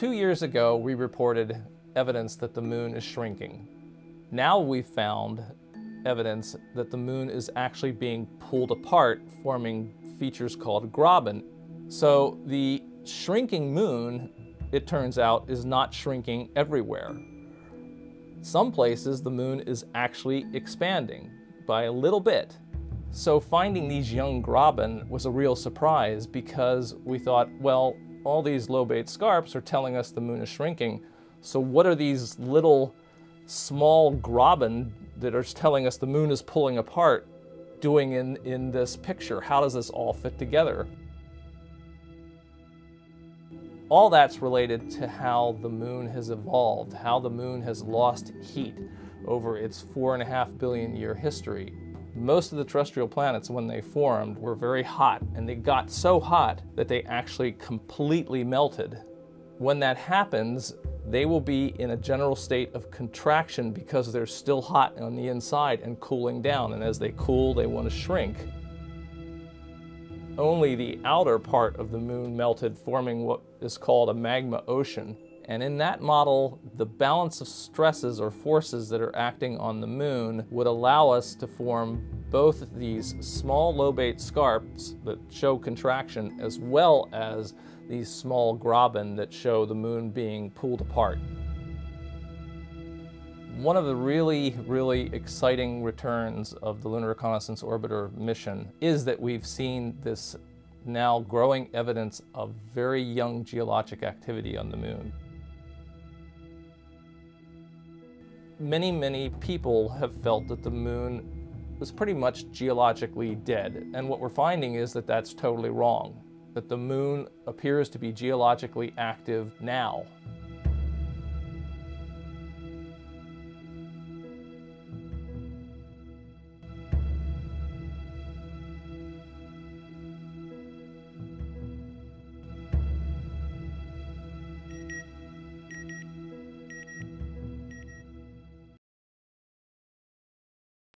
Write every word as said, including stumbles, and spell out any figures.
two years ago, we reported evidence that the moon is shrinking. Now we've found evidence that the moon is actually being pulled apart, forming features called graben. So the shrinking moon, it turns out, is not shrinking everywhere. Some places the moon is actually expanding by a little bit. So finding these young graben was a real surprise, because we thought, well, all these lobate scarps are telling us the moon is shrinking, so what are these little small graben that are telling us the moon is pulling apart doing in, in this picture? How does this all fit together? All that's related to how the moon has evolved, how the moon has lost heat over its four and a half billion year history. Most of the terrestrial planets, when they formed, were very hot, and they got so hot that they actually completely melted. When that happens, they will be in a general state of contraction because they're still hot on the inside and cooling down, and as they cool, they want to shrink. Only the outer part of the moon melted, forming what is called a magma ocean. And in that model, the balance of stresses or forces that are acting on the moon would allow us to form both these small lobate scarps that show contraction, as well as these small graben that show the moon being pulled apart. One of the really, really exciting returns of the Lunar Reconnaissance Orbiter mission is that we've seen this now growing evidence of very young geologic activity on the moon. Many, many people have felt that the moon was pretty much geologically dead, and what we're finding is that that's totally wrong, that the moon appears to be geologically active now.